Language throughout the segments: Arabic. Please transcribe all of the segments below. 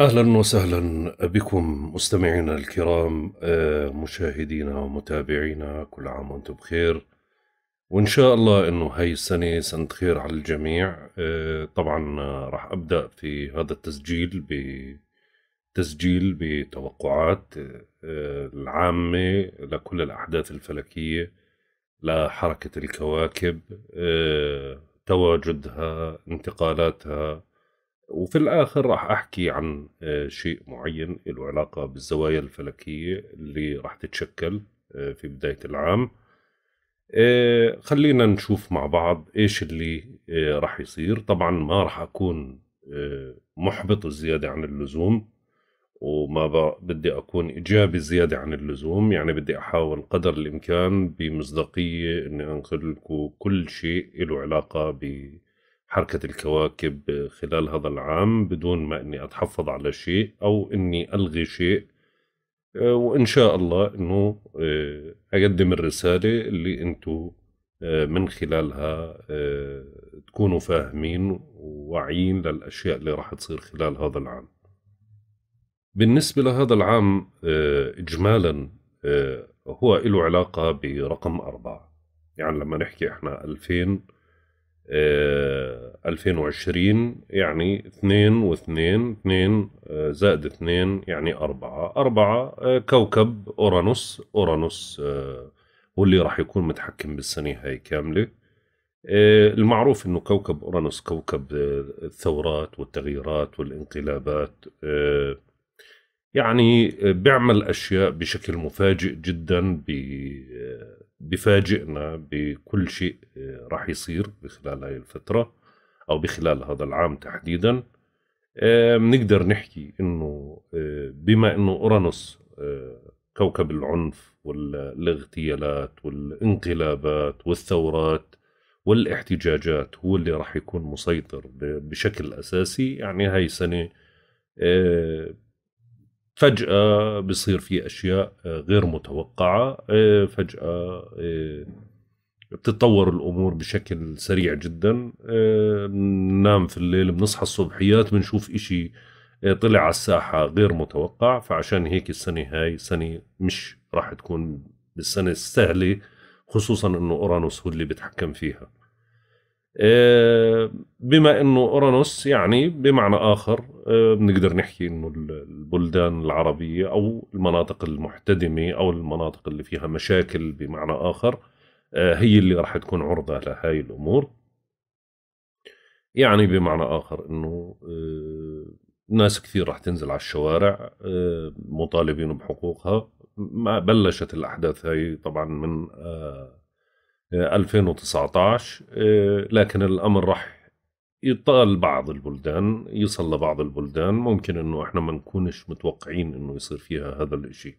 أهلا وسهلا بكم مستمعينا الكرام، مشاهدينا ومتابعينا، كل عام وانتم بخير، وإن شاء الله إنه هاي السنة سنة خير على الجميع. طبعا راح أبدأ في هذا التسجيل بتوقعات العامة لكل الأحداث الفلكية، لحركة الكواكب، تواجدها، انتقالاتها، وفي الآخر راح أحكي عن شيء معين له علاقة بالزوايا الفلكية اللي راح تتشكل في بداية العام. خلينا نشوف مع بعض إيش اللي راح يصير. طبعا ما راح أكون محبط زيادة عن اللزوم، وما بدي أكون إيجابي زيادة عن اللزوم، يعني بدي أحاول قدر الإمكان بمصداقية إني أنقل لكم كل شيء له علاقة ب حركة الكواكب خلال هذا العام، بدون ما إني أتحفظ على شيء أو إني ألغي شيء. وإن شاء الله إنه أقدم الرسالة اللي أنتوا من خلالها تكونوا فاهمين وواعيين للأشياء اللي راح تصير خلال هذا العام. بالنسبة لهذا العام إجمالا هو له علاقة برقم 4، يعني لما نحكي إحنا 2020 يعني 2 و2 2 زائد 2 يعني 4. كوكب أورانوس هو اللي راح يكون متحكم بالسنة هاي كاملة. المعروف إنه كوكب أورانوس كوكب الثورات والتغييرات والانقلابات، يعني بيعمل أشياء بشكل مفاجئ جدا، بفاجئنا بكل شيء راح يصير بخلال هاي الفترة أو بخلال هذا العام تحديدا. بنقدر نحكي إنه بما إنه أورانوس كوكب العنف والاغتيالات والانقلابات والثورات والاحتجاجات، هو اللي راح يكون مسيطر بشكل أساسي. يعني هاي سنة فجأة بصير في أشياء غير متوقعة، فجأة بتتطور الأمور بشكل سريع جدا. بننام في الليل، بنصحى الصبحيات، بنشوف إشي طلع على الساحة غير متوقع. فعشان هيك السنة هاي سنة مش راح تكون بالسنة السهلة، خصوصا إنه أورانوس هو اللي بتحكم فيها. بما انه اورانوس يعني بمعنى اخر بنقدر نحكي انه البلدان العربية او المناطق المحتدمة او المناطق اللي فيها مشاكل بمعنى اخر هي اللي راح تكون عرضة لهاي الامور. يعني بمعنى اخر انه ناس كثير راح تنزل على الشوارع مطالبين بحقوقها. ما بلشت الاحداث هاي طبعا من 2019، لكن الأمر راح يطال بعض البلدان، يصل لبعض البلدان، ممكن إنه إحنا ما نكونش متوقعين إنه يصير فيها هذا الإشي.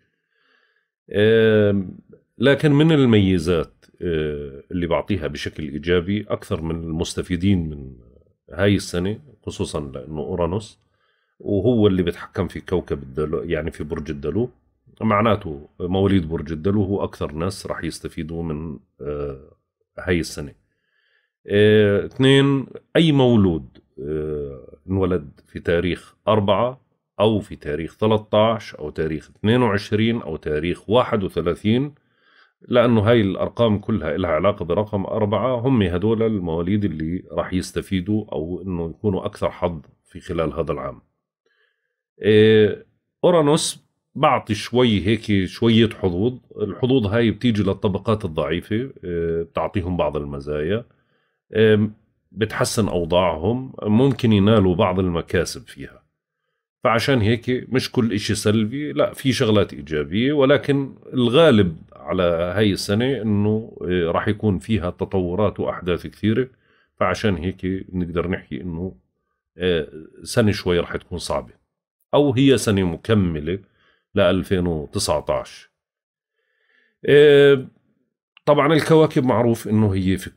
لكن من الميزات اللي بعطيها بشكل إيجابي أكثر من المستفيدين من هاي السنة، خصوصا لأنه أورانوس وهو اللي بتحكم في كوكب الدلو، يعني في برج الدلو، معناته مواليد برج الدلو هو أكثر ناس راح يستفيدوا من هاي السنة. 2، أي مولود انولد في تاريخ 4 أو في تاريخ 13 أو تاريخ 22 أو تاريخ 31، لأنه هاي الأرقام كلها لها علاقة برقم 4، هم هدول المواليد اللي راح يستفيدوا أو إنه يكونوا أكثر حظ في خلال هذا العام. أورانوس بعطي شوي هيك شوية حظوظ، الحظوظ هاي بتيجي للطبقات الضعيفة، بتعطيهم بعض المزايا، بتحسن أوضاعهم، ممكن ينالوا بعض المكاسب فيها. فعشان هيك مش كل إشي سلبي، لا، في شغلات إيجابية، ولكن الغالب على هاي السنة إنه راح يكون فيها تطورات وأحداث كثيرة. فعشان هيك بنقدر نحكي إنه سنة شوي راح تكون صعبة، أو هي سنة مكملة ل 2019. طبعا الكواكب معروف انه هي في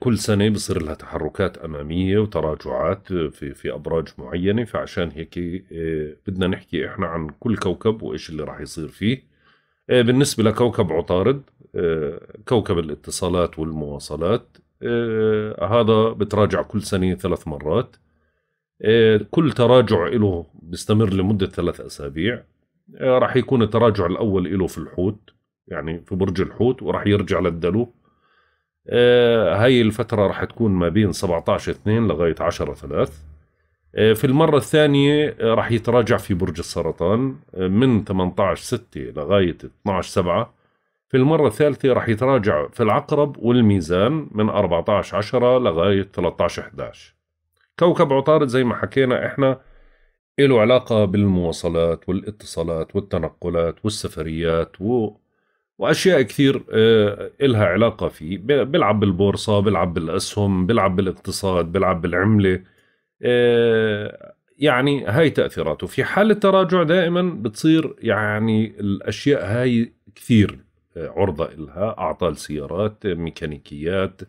كل سنة بصير لها تحركات امامية وتراجعات في ابراج معينة. فعشان هيك بدنا نحكي احنا عن كل كوكب وايش اللي راح يصير فيه. بالنسبة لكوكب عطارد، كوكب الاتصالات والمواصلات، هذا بتراجع كل سنة 3 مرات. كل تراجع له بيستمر لمدة 3 أسابيع. راح يكون التراجع الأول له في الحوت، يعني في برج الحوت، وراح يرجع للدلو. هاي الفترة راح تكون ما بين 17/2 لغاية 10/3. في المرة الثانية راح يتراجع في برج السرطان من 18/6 لغاية 12/7. في المرة الثالثة راح يتراجع في العقرب والميزان من 14/10 لغاية 13/11. كوكب عطارد زي ما حكينا احنا له علاقة بالمواصلات والاتصالات والتنقلات والسفريات وأشياء كثير إلها علاقة فيه. بلعب بالبورصة، بلعب بالأسهم، بلعب بالاقتصاد، بلعب بالعملة. يعني هاي تأثيراته. في حال التراجع دائما بتصير يعني الأشياء هاي كثير عرضة إلها: أعطال سيارات، ميكانيكيات،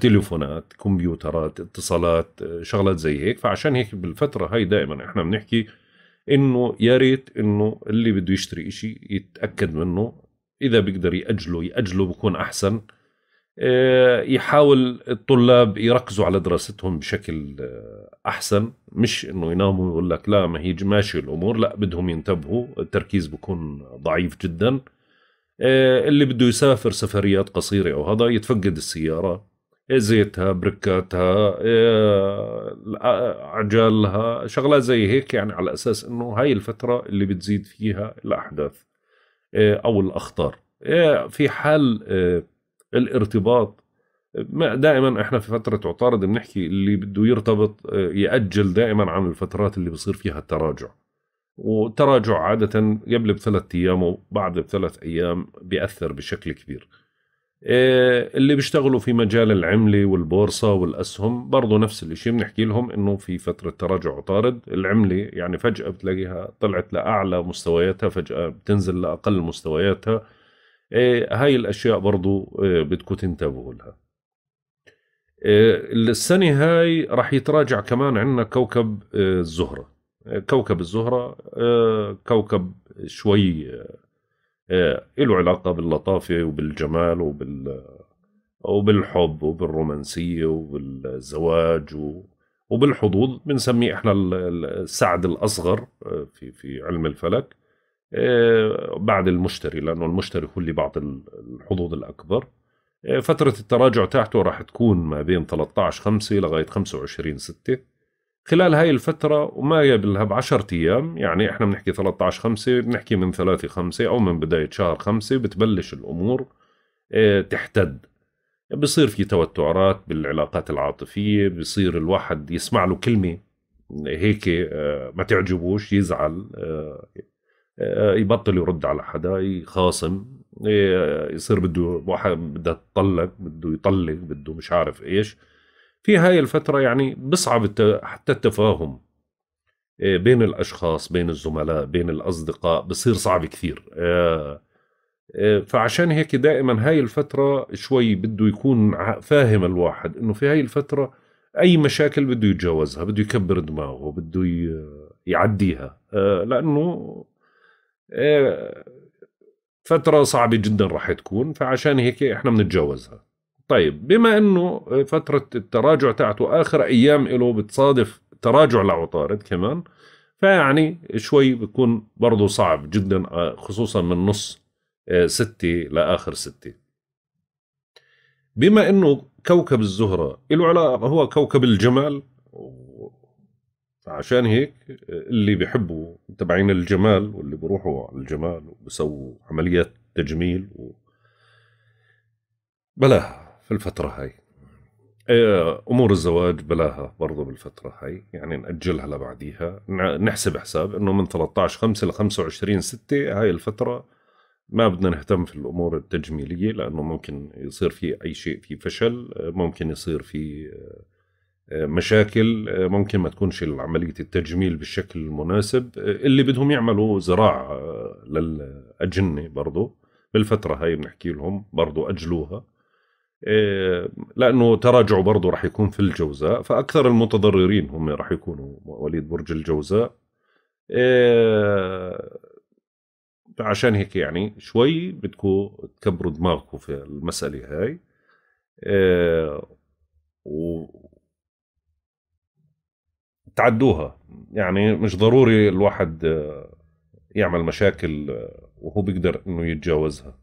تليفونات، كمبيوترات، اتصالات، شغلات زي هيك. فعشان هيك بالفترة هاي دائما احنا بنحكي إنه يا ريت إنه اللي بده يشتري إشي يتأكد منه، إذا بيقدر يأجله بكون أحسن. يحاول الطلاب يركزوا على دراستهم بشكل أحسن، مش إنه يناموا ويقول لك لا ما هي ماشي الأمور، لا بدهم ينتبهوا، التركيز بكون ضعيف جدا. اللي بده يسافر سفريات قصيرة أو هذا يتفقد السيارة، زيتها، بركاتها، عجالها، شغلات زي هيك، يعني على أساس إنه هاي الفترة اللي بتزيد فيها الأحداث أو الأخطار. في حال الارتباط دائما احنا في فترة عطارد بنحكي اللي بده يرتبط يأجل دائما عن الفترات اللي بصير فيها التراجع، والتراجع عادة قبل ب3 أيام وبعد ب3 أيام بيأثر بشكل كبير. اللي بيشتغلوا في مجال العملة والبورصة والأسهم برضو نفس الاشي، بنحكي لهم انه في فترة تراجع عطارد. العملة يعني فجأة بتلاقيها طلعت لأعلى مستوياتها، فجأة بتنزل لأقل مستوياتها. هاي الأشياء برضو بدكم تنتبهوا لها. السنة هاي راح يتراجع كمان عندنا كوكب الزهرة. كوكب الزهرة كوكب شوي له علاقة باللطافة وبالجمال وبالحب وبالرومانسية وبالزواج وبالحظوظ، بنسميه احنا السعد الأصغر في علم الفلك، بعد المشتري، لأنه المشتري هو اللي بعض الحظوظ الأكبر. فترة التراجع تاعته راح تكون ما بين 13/5 لغاية 25/6. خلال هاي الفترة وما يقبلها ب10 أيام، يعني احنا بنحكي 13/5، بنحكي من 3/5 أو من بداية شهر 5 بتبلش الأمور تحتد. بصير في توترات بالعلاقات العاطفية، بصير الواحد يسمع له كلمة هيك ما تعجبوش يزعل، يبطل يرد على حدا، يخاصم، يصير بده واحد بدها تطلق، بده يطلق، بده مش عارف ايش. في هاي الفترة يعني بصعب حتى التفاهم بين الأشخاص، بين الزملاء، بين الأصدقاء، بصير صعب كثير. فعشان هيك دائما هاي الفترة شوي بده يكون فاهم الواحد إنه في هاي الفترة أي مشاكل بده يتجاوزها، بده يكبر دماغه، بده يعديها، لأنه فترة صعبة جدا راح تكون، فعشان هيك احنا بنتجاوزها. طيب بما انه فترة التراجع تاعته اخر ايام له بتصادف تراجع لعطارد كمان، فيعني شوي بيكون برضه صعب جدا، خصوصا من نص 6 لاخر 6. بما انه كوكب الزهرة له علاقة، هو كوكب الجمال، فعشان هيك اللي بيحبوا تبعين الجمال واللي بروحوا على الجمال وبسووا عمليات تجميل بلاها في الفترة هاي. أمور الزواج بلاها برضو بالفترة هاي، يعني نأجلها لبعديها، نحسب حساب إنه من 13/5 ل 25/6 هاي الفترة ما بدنا نهتم في الأمور التجميلية، لأنه ممكن يصير في أي شيء، في فشل، ممكن يصير في مشاكل، ممكن ما تكونش عملية التجميل بالشكل المناسب. اللي بدهم يعملوا زراعة للأجنة برضو بالفترة هاي بنحكي لهم برضو أجلوها، لأنه تراجعوا برضو رح يكون في الجوزاء، فأكثر المتضررين هم رح يكونوا مواليد برج الجوزاء. فعشان هيك يعني شوي بدكم تكبروا دماغكم في المسألة هاي. تعدوها. يعني مش ضروري الواحد يعمل مشاكل وهو بيقدر انه يتجاوزها.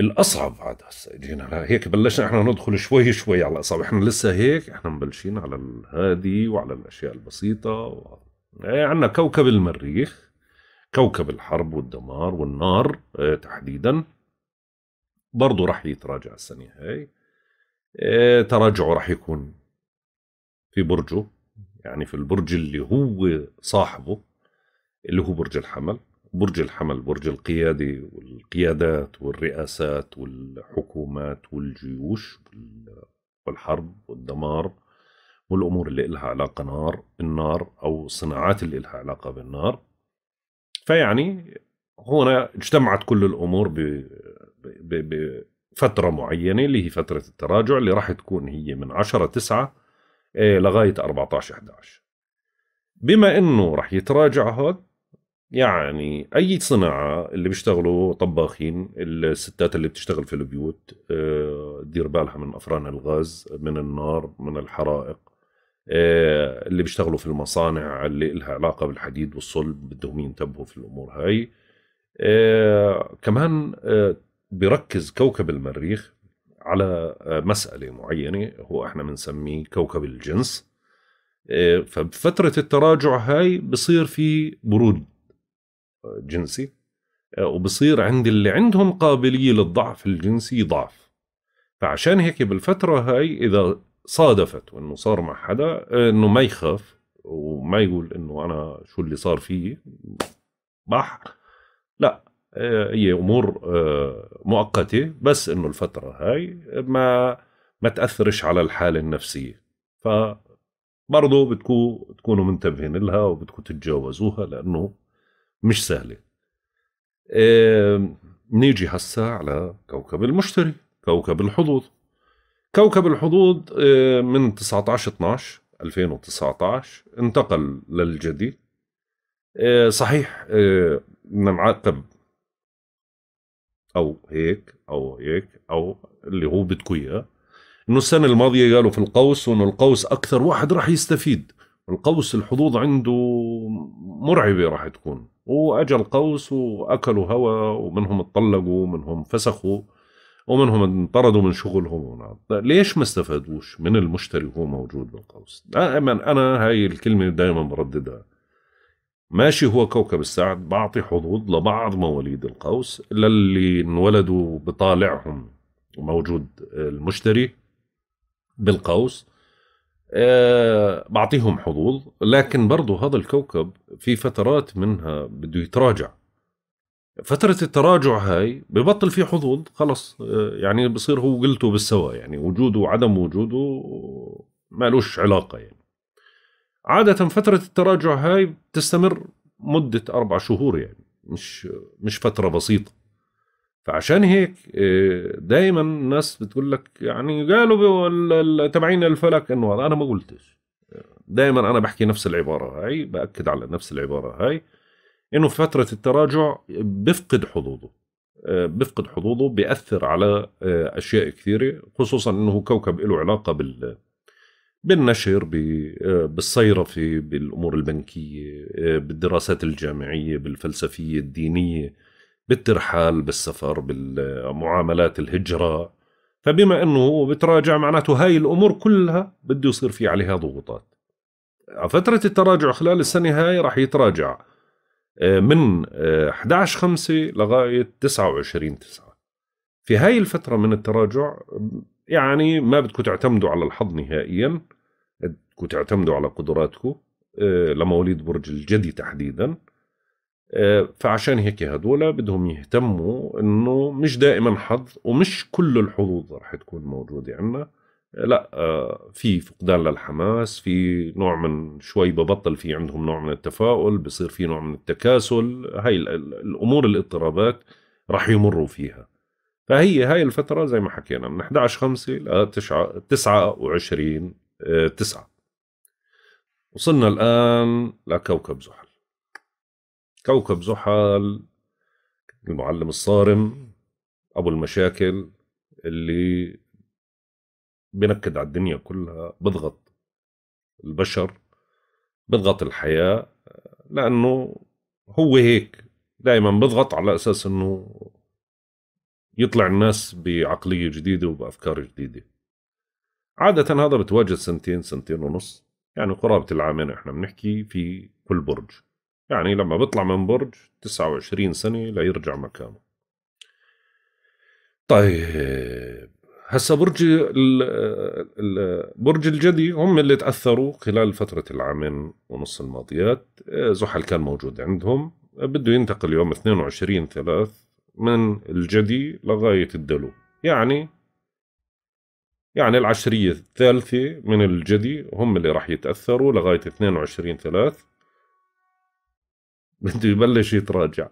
الاصعب عاد هسه جينا هيك بلشنا احنا ندخل شوي شوي على الاصعب، احنا لسه هيك احنا مبلشين على الهادي وعلى الاشياء البسيطه عندنا كوكب المريخ، كوكب الحرب والدمار والنار تحديدا، برضه راح يتراجع السنه هاي، تراجعه راح يكون في برجه، يعني في البرج اللي هو صاحبه اللي هو برج الحمل. برج الحمل برج القيادي والقيادات والرئاسات والحكومات والجيوش والحرب والدمار والأمور اللي لها علاقة بالنار أو الصناعات اللي لها علاقة بالنار. فيعني هنا اجتمعت كل الأمور بفترة معينة اللي هي فترة التراجع، اللي راح تكون هي من 10/9 لغاية 14/11. بما إنه راح يتراجع هاد، يعني أي صناعة اللي بيشتغلوا طباخين، الستات اللي بتشتغل في البيوت دير بالها من أفران الغاز، من النار، من الحرائق، اللي بيشتغلوا في المصانع اللي لها علاقة بالحديد والصلب بدهم ينتبهوا في الأمور هاي. كمان بركز كوكب المريخ على مسألة معينة هو احنا بنسميه كوكب الجنس. فبفترة التراجع هاي بصير في برود جنسي، وبصير عند اللي عندهم قابلية للضعف الجنسي ضعف. فعشان هيك بالفترة هاي إذا صادفت وإنه صار مع حدا إنه ما يخاف وما يقول إنه أنا شو اللي صار فيه بح، لا هي أمور مؤقتة، بس إنه الفترة هاي ما تأثرش على الحالة النفسية. فبرضه بتكونوا منتبهين لها وبتكو تتجاوزوها لأنه مش سهلة. نيجي هسا على كوكب المشتري، كوكب الحظوظ. كوكب الحظوظ من 19/12/2019 انتقل للجدي. صحيح من العقرب أو هيك أو هيك أو اللي هو بدكو إياه، إنه السنة الماضية قالوا في القوس وإنه القوس أكثر واحد راح يستفيد، القوس الحظوظ عنده مرعبة راح تكون، وأجا القوس وأكلوا هوا ومنهم اتطلقوا ومنهم فسخوا ومنهم انطردوا من شغلهم. ليش ما استفادوش من المشتري وهو موجود بالقوس؟ دائما أنا هاي الكلمة دائما برددها، ماشي هو كوكب السعد، بعطي حظوظ لبعض مواليد القوس للي انولدوا بطالعهم موجود المشتري بالقوس، بعطيهم حظوظ. لكن برضو هذا الكوكب في فترات منها بده يتراجع، فترة التراجع هاي ببطل في حظوظ خلص، يعني بصير هو قلته بالسوا، يعني وجوده وعدم وجوده ما لوش علاقة. يعني عادة فترة التراجع هاي بتستمر مدة 4 شهور، يعني مش فترة بسيطة. فعشان هيك دائما الناس بتقول لك يعني قالوا تبعين الفلك انه انا ما قلتش، دائما انا بحكي نفس العبارة هاي، باكد على نفس العبارة هاي، انه في فترة التراجع بيفقد حظوظه، بيأثر على اشياء كثيرة، خصوصا انه كوكب له علاقة بالنشر، بالصيرفة، بالأمور البنكية، بالدراسات الجامعية، بالفلسفية الدينية، بالترحال، بالسفر، بالمعاملات، الهجرة. فبما أنه بتراجع معناته هاي الأمور كلها بده يصير في عليها ضغوطات. فترة التراجع خلال السنة هاي راح يتراجع من 11/5 لغاية 29/9. في هاي الفترة من التراجع يعني ما بدكم تعتمدوا على الحظ نهائيا، بدكم تعتمدوا على قدراتكم لمواليد برج الجدي تحديدا. فعشان هيك هدول بدهم يهتموا انه مش دائما حظ ومش كل الحظوظ رح تكون موجودة عندنا، لا في فقدان للحماس، في نوع من شوي ببطل في عندهم نوع من التفاؤل، بصير في نوع من التكاسل. هاي الامور الاضطرابات رح يمروا فيها. فهي هاي الفترة زي ما حكينا من 11/5 ل 29/9. وصلنا الآن لكوكب زحل. كوكب زحل المعلم الصارم، أبو المشاكل، اللي بنكد على الدنيا كلها، بضغط البشر، بضغط الحياة، لأنه هو هيك دائما بضغط على أساس أنه يطلع الناس بعقلية جديدة وبأفكار جديدة. عادة هذا بتواجد سنتين، سنتين ونص، يعني قرابة العامين احنا بنحكي في كل برج. يعني لما بطلع من برج 29 سنة ليرجع مكانه. طيب هسا برج الجدي هم اللي تأثروا خلال فترة العامين ونص الماضيات. زحل كان موجود عندهم، بده ينتقل يوم 22/3 من الجدي لغاية الدلو، يعني العشرية الثالثة من الجدي هم اللي راح يتأثروا لغاية 22/3. بده يبلش يتراجع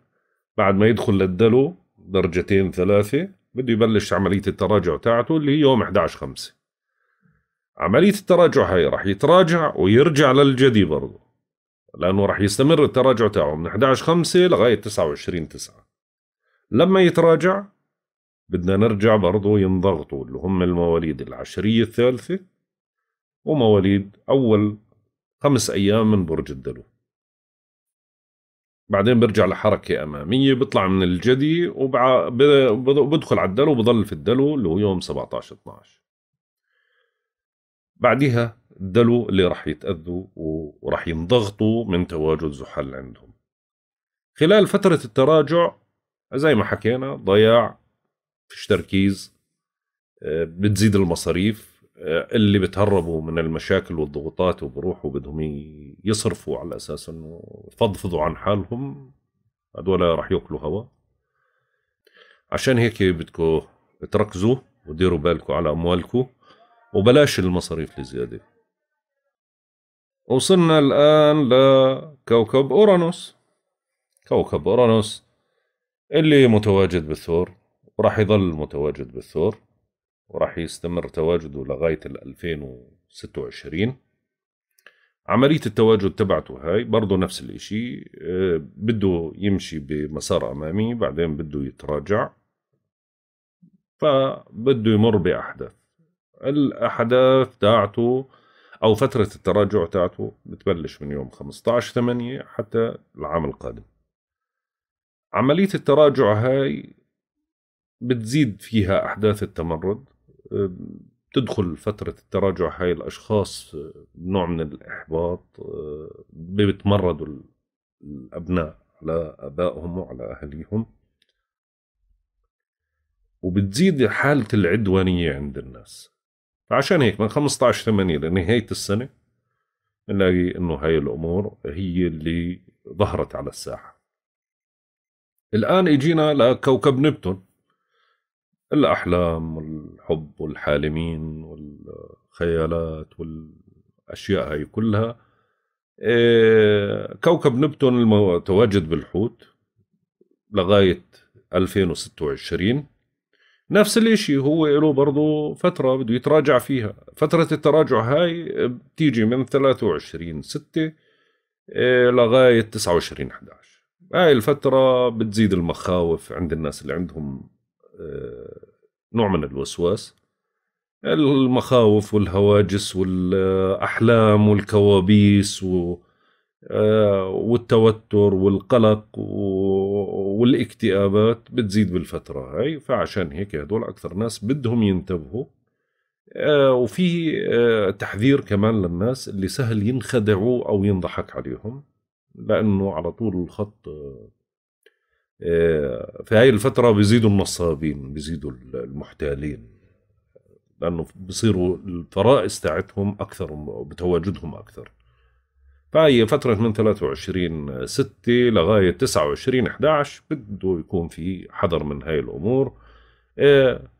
بعد ما يدخل للدلو درجتين ثلاثة، بده يبلش عملية التراجع تاعته اللي هي يوم 11/5. عملية التراجع هاي راح يتراجع ويرجع للجدي برضه، لأنه راح يستمر التراجع تاعه من 11/5 لغاية 29/9. لما يتراجع بدنا نرجع برضه ينضغطوا اللي هم المواليد العشرية الثالثة ومواليد أول 5 أيام من برج الدلو. بعدين برجع لحركة أمامية، بطلع من الجدي وبدخل على الدلو، وبضل في الدلو اللي هو يوم 17/12. بعدها الدلو اللي راح يتأذوا وراح ينضغطوا من تواجد زحل عندهم. خلال فترة التراجع زي ما حكينا ضياع، فيش تركيز، بتزيد المصاريف، اللي بتهربوا من المشاكل والضغوطات وبروحوا بدهم يصرفوا على أساس أنه يفضفضوا عن حالهم، هذول راح يأكلوا هوا. عشان هيك بدكم تركزوا وديروا بالكم على أموالكم وبلاش المصاريف الزيادة. وصلنا الآن لكوكب أورانوس. كوكب أورانوس اللي متواجد بالثور، وراح يظل متواجد بالثور، وراح يستمر تواجده لغاية 2026. عملية التواجد تبعته هاي برضه نفس الاشي، بده يمشي بمسار أمامي، بعدين بده يتراجع، فبده يمر بأحداث. الأحداث تاعته أو فترة التراجع تاعته بتبلش من يوم 15/8 حتى العام القادم. عملية التراجع هاي بتزيد فيها أحداث التمرد، بتدخل فترة التراجع هاي الأشخاص بنوع من الإحباط، بيتمردوا الأبناء على أبائهم وعلى أهليهم، وبتزيد حالة العدوانية عند الناس. فعشان هيك من 15/8 لنهاية السنة بنلاقي إنه هاي الأمور هي اللي ظهرت على الساحة. الآن إجينا لكوكب نبتون، الأحلام والحب والحالمين والخيالات والأشياء هاي كلها. كوكب نبتون المتواجد بالحوت لغاية 2026، نفس الاشي، هو له برضو فترة بده يتراجع فيها. فترة التراجع هاي بتيجي من 23/6 لغاية 29/11. هاي الفترة بتزيد المخاوف عند الناس اللي عندهم نوع من الوسواس، المخاوف والهواجس والأحلام والكوابيس والتوتر والقلق والاكتئابات بتزيد بالفترة هاي. فعشان هيك هدول أكثر ناس بدهم ينتبهوا. وفي تحذير كمان للناس اللي سهل ينخدعوا أو ينضحك عليهم، لأنه على طول الخط في هاي الفترة بيزيدوا النصابين، بيزيدوا المحتالين، لأنه بيصيروا الفرائس تاعتهم أكثر بتواجدهم أكثر. فهي فترة من 23/6 لغاية 29/11 بده يكون في حذر من هاي الأمور.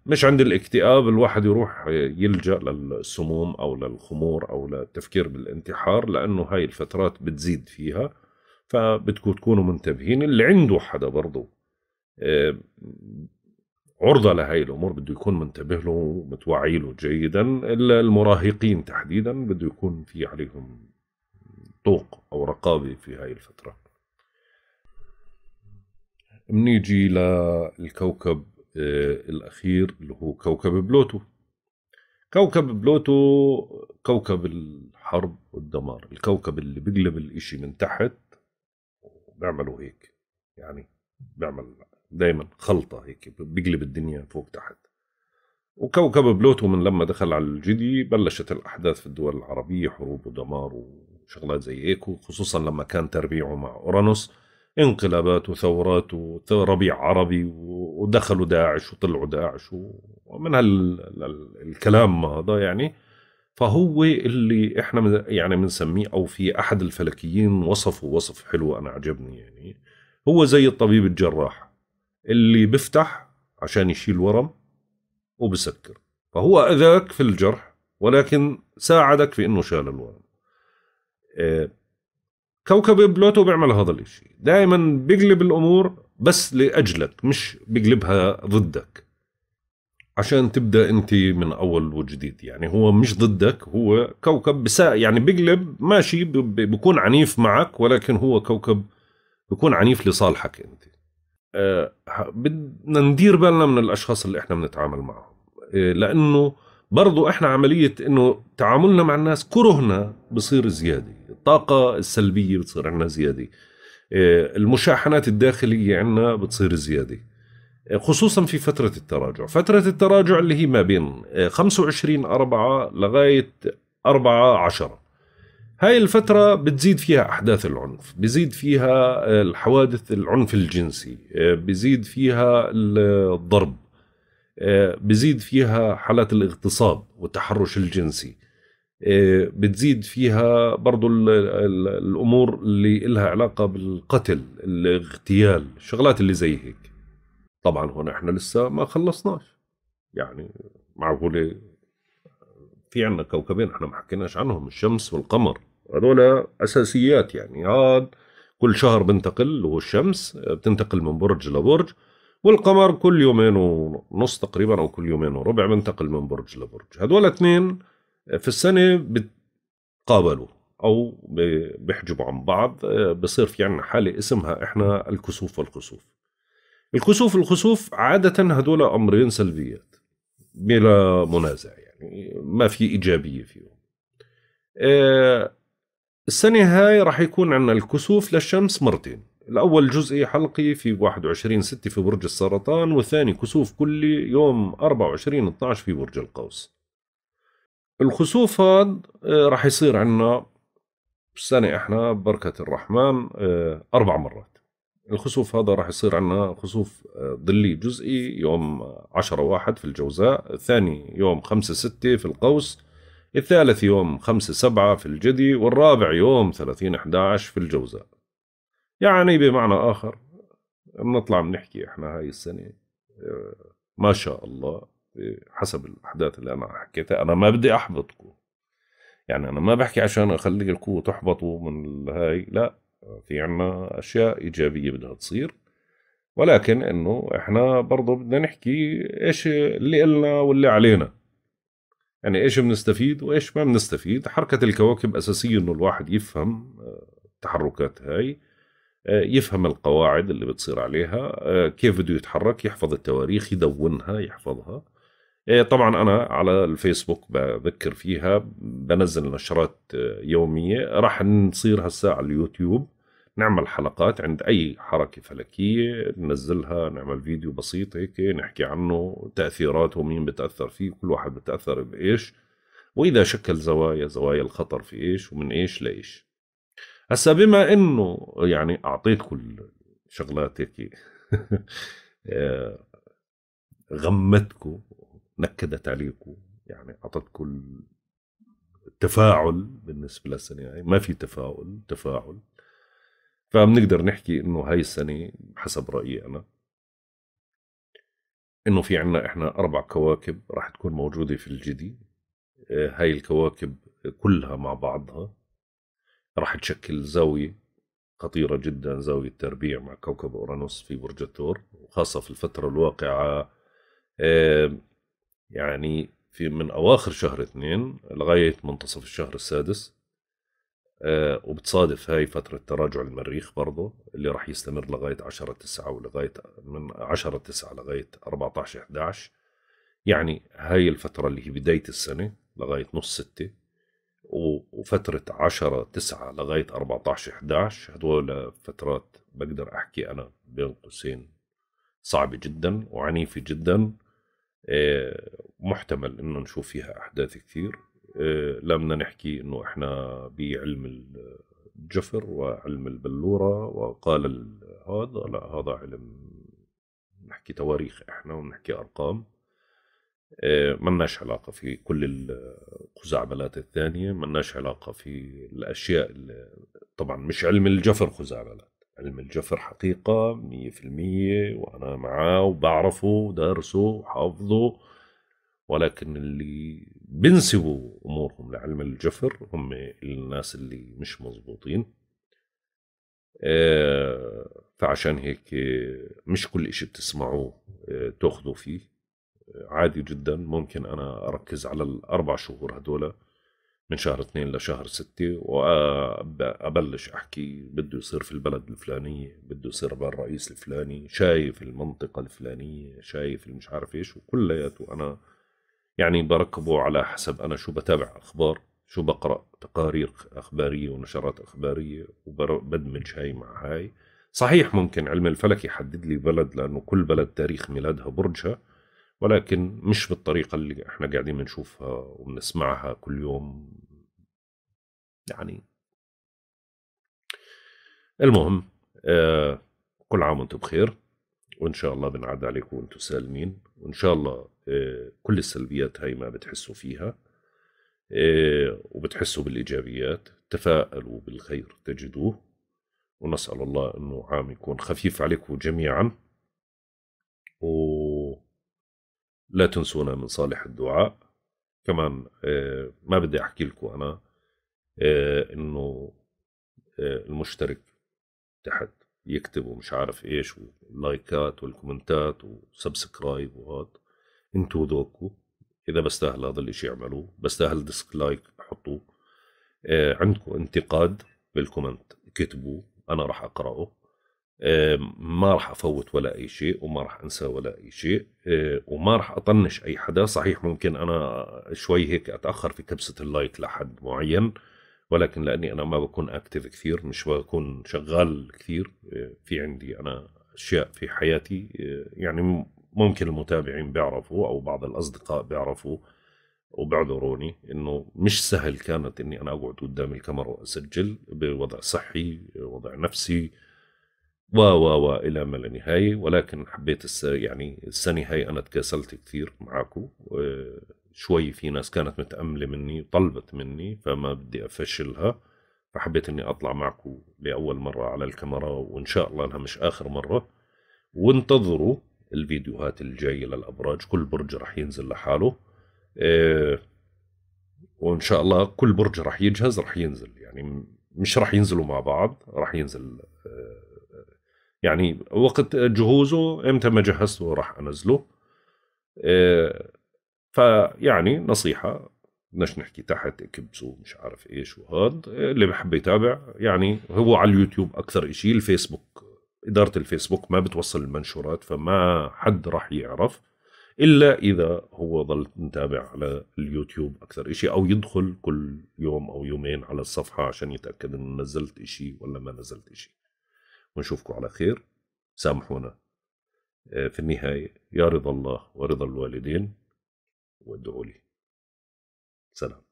مش عند الاكتئاب الواحد يروح يلجأ للسموم أو للخمور أو للتفكير بالانتحار، لأنه هاي الفترات بتزيد فيها، فبدكم تكونوا منتبهين. اللي عنده حدا برضه عرضة لهي الأمور بده يكون منتبه له ومتوعي له جيدا. المراهقين تحديدا بده يكون في عليهم طوق أو رقابة في هاي الفترة. منيجي للكوكب الأخير اللي هو كوكب بلوتو. كوكب بلوتو كوكب الحرب الحرب والدمار. الكوكب اللي بيقلب الاشي من تحت بيعملوا هيك، يعني بيعمل دايما خلطة هيك، بيقلب الدنيا فوق تحت. وكوكب بلوتو من لما دخل على الجدي بلشت الأحداث في الدول العربية، حروب ودمار وشغلات زي هيك، وخصوصا لما كان تربيعه مع أورانوس، انقلابات وثورات وربيع عربي، ودخلوا داعش وطلعوا داعش ومن هالكلام هذا يعني. فهو اللي احنا يعني بنسميه، او في احد الفلكيين وصفه وصف حلو انا عجبني، يعني هو زي الطبيب الجراح اللي بفتح عشان يشيل ورم وبسكر. فهو اذاك في الجرح ولكن ساعدك في انه شال الورم. كوكب بلوتو بيعمل هذا الاشي، دائما بيقلب الامور بس لاجلك، مش بيقلبها ضدك عشان تبدا انت من اول وجديد. يعني هو مش ضدك، هو كوكب يعني بيقلب ماشي، بيكون عنيف معك، ولكن هو كوكب بيكون عنيف لصالحك انت. بدنا ندير بالنا من الاشخاص اللي احنا بنتعامل معهم، لانه برضو احنا عملية انه تعاملنا مع الناس كرهنا بصير زيادة، الطاقة السلبية بتصير عنا زيادة، المشاحنات الداخلية عنا بتصير زيادة، خصوصا في فترة التراجع. فترة التراجع اللي هي ما بين 25/4 لغاية 4/10، هاي الفترة بتزيد فيها أحداث العنف، بزيد فيها الحوادث، العنف الجنسي بزيد فيها، الضرب بزيد فيها، حالات الاغتصاب والتحرش الجنسي بتزيد فيها، برضو الأمور اللي لها علاقة بالقتل، الاغتيال، الشغلات اللي زي هيك. طبعا هنا احنا لسه ما خلصناش، يعني معقولة في عنا كوكبين احنا ما حكيناش عنهم، الشمس والقمر، هذول أساسيات. يعني هاد كل شهر بنتقل، والشمس بتنتقل من برج لبرج، والقمر كل 2.5 يوم تقريبا او كل 2.25 يوم بنتقل من برج لبرج. هذول اثنين في السنه بتقابلوا او بيحجبوا عن بعض، بصير في عنا حاله اسمها احنا الكسوف والخسوف. الكسوف والخسوف عاده هذول امرين سلبيات بلا منازع، يعني ما في ايجابيه فيهم. السنه هاي راح يكون عنا الكسوف للشمس مرتين، الأول جزئي حلقي في 21/6 في برج السرطان، والثاني كسوف كل يوم 24/12 في برج القوس. الخسوف هذا راح يصير عنا السنة احنا بركة الرحمن 4 مرات. الخسوف هذا راح يصير عنا خسوف ظلي جزئي يوم 10/1 في الجوزاء، الثاني يوم 5/6 في القوس، الثالث يوم 5/7 في الجدي، والرابع يوم 30/11 في الجوزاء. يعني بمعنى آخر بنطلع بنحكي إحنا هاي السنة ما شاء الله حسب الأحداث اللي أنا حكيتها. أنا ما بدي أحبطكم، يعني أنا ما بحكي عشان أخلي الكو تحبطوا من هاي، لا، في عنا أشياء إيجابية بدها تصير، ولكن إنه إحنا برضو بدنا نحكي إيش اللي إلنا واللي علينا، يعني إيش بنستفيد وإيش ما بنستفيد. حركة الكواكب أساسية إنه الواحد يفهم التحركات هاي، يفهم القواعد اللي بتصير عليها، كيف بده يتحرك، يحفظ التواريخ، يدونها، يحفظها. طبعا أنا على الفيسبوك بذكر فيها، بنزل نشرات يومية. راح نصير هسا على اليوتيوب نعمل حلقات عند أي حركة فلكية ننزلها، نعمل فيديو بسيط هيك نحكي عنه، تأثيراته ومين بتأثر فيه، كل واحد بتأثر بإيش، وإذا شكل زوايا الخطر في إيش، ومن إيش لإيش. هسا بما انه يعني اعطيتكم شغلات هيك غمتكم، نكدت عليكم، يعني اعطتكم التفاعل بالنسبه للسنه هاي، ما في تفاعل. فبنقدر نحكي انه هاي السنه حسب رايي انا انه في عنا احنا 4 كواكب راح تكون موجوده في الجدي. هاي الكواكب كلها مع بعضها راح تشكل زاوية خطيرة جدا، زاوية تربيع مع كوكب أورانوس في برج الثور، وخاصة في الفترة الواقعة يعني في من أواخر شهر 2 لغاية منتصف الشهر 6، وبتصادف هاي فترة تراجع المريخ برضو اللي راح يستمر لغاية 10/9، ولغاية من 10/9 لغاية 14/11. يعني هاي الفترة اللي هي بداية السنة لغاية نص 6، وفترة 10/9 لغاية 14/11 هدول فترات بقدر أحكي أنا بين قوسين صعبة جدا وعنيفة جدا، محتمل إنه نشوف فيها أحداث كثير. لا بدنا نحكي إنه إحنا بعلم الجفر وعلم البلورة وقال هذا، لا هذا علم نحكي تواريخ إحنا ونحكي أرقام، ملناش علاقة في كل الخزعبلات الثانية، ملناش علاقة في الأشياء اللي طبعا مش علم الجفر خزعبلات، علم الجفر حقيقة 100% وأنا معاه وبعرفه ودارسه وحافظه، ولكن اللي بنسبوا أمورهم لعلم الجفر هم الناس اللي مش مظبوطين. فعشان هيك مش كل إشي بتسمعوه تأخذوا فيه، عادي جدا. ممكن أنا أركز على ال4 شهور هدول من شهر 2 لشهر 6 وأبلش أحكي بده يصير في البلد الفلانية، بده يصير بالرئيس الفلاني، شايف المنطقة الفلانية، شايف المش عارف إيش، وكلياته أنا يعني بركبه على حسب أنا شو بتابع أخبار، شو بقرأ تقارير أخبارية ونشرات أخبارية، وبدمج هاي مع هاي. صحيح ممكن علم الفلك يحدد لي بلد لأنه كل بلد تاريخ ميلادها برجها، ولكن مش بالطريقة اللي احنا قاعدين بنشوفها وبنسمعها كل يوم يعني. المهم كل عام وانتم بخير، وان شاء الله بنعد عليكم وانتم سالمين، وان شاء الله كل السلبيات هاي ما بتحسوا فيها وبتحسوا بالإيجابيات. تفاءلوا بالخير تجدوه، ونسأل الله انه عام يكون خفيف عليكم جميعا، ولا تنسونا من صالح الدعاء. كمان ما بدي احكي لكم انا انه المشترك تحت يكتبوا مش عارف ايش واللايكات والكومنتات وسبسكرايب وهاد، انتو ذوقكم، اذا بستاهل هذا الاشي اعملوه، بستاهل ديسلايك حطوه، عندكم انتقاد بالكومنت كتبوه انا راح اقراه، ما راح افوت ولا اي شيء وما راح انسى ولا اي شيء، وما راح اطنش اي حدا. صحيح ممكن انا شوي هيك اتاخر في كبسه اللايك لحد معين، ولكن لاني انا ما بكون اكتف كثير، مش بكون شغال كثير، في عندي انا اشياء في حياتي يعني. ممكن المتابعين بيعرفوا او بعض الاصدقاء بيعرفوا وبعذروني انه مش سهل كانت اني انا اقعد قدام الكاميرا واسجل بوضع صحي ووضع نفسي و إلى ما لا نهاية، ولكن حبيت يعني السنة هاي أنا تكاسلت كثير معاكم شوي، في ناس كانت متأملة مني طلبت مني فما بدي أفشلها، فحبيت إني أطلع معكم لأول مرة على الكاميرا، وإن شاء الله أنها مش آخر مرة. وانتظروا الفيديوهات الجاية للأبراج، كل برج رح ينزل لحاله، وإن شاء الله كل برج رح يجهز رح ينزل، يعني مش رح ينزلوا مع بعض، رح ينزل يعني وقت جهوزه، امتى ما جهزته راح انزله. فيعني نصيحه بدناش نحكي تحت كبسوا مش عارف ايش وهاد، اللي بحب يتابع يعني هو على اليوتيوب اكثر شيء، الفيسبوك اداره الفيسبوك ما بتوصل المنشورات فما حد راح يعرف الا اذا هو ظل متابع على اليوتيوب اكثر شيء، او يدخل كل يوم او يومين على الصفحه عشان يتاكد انه نزلت شيء ولا ما نزلت شيء. ونشوفكم على خير، سامحونا في النهاية يا رضا الله ورضا الوالدين، وادعوا لي. سلام.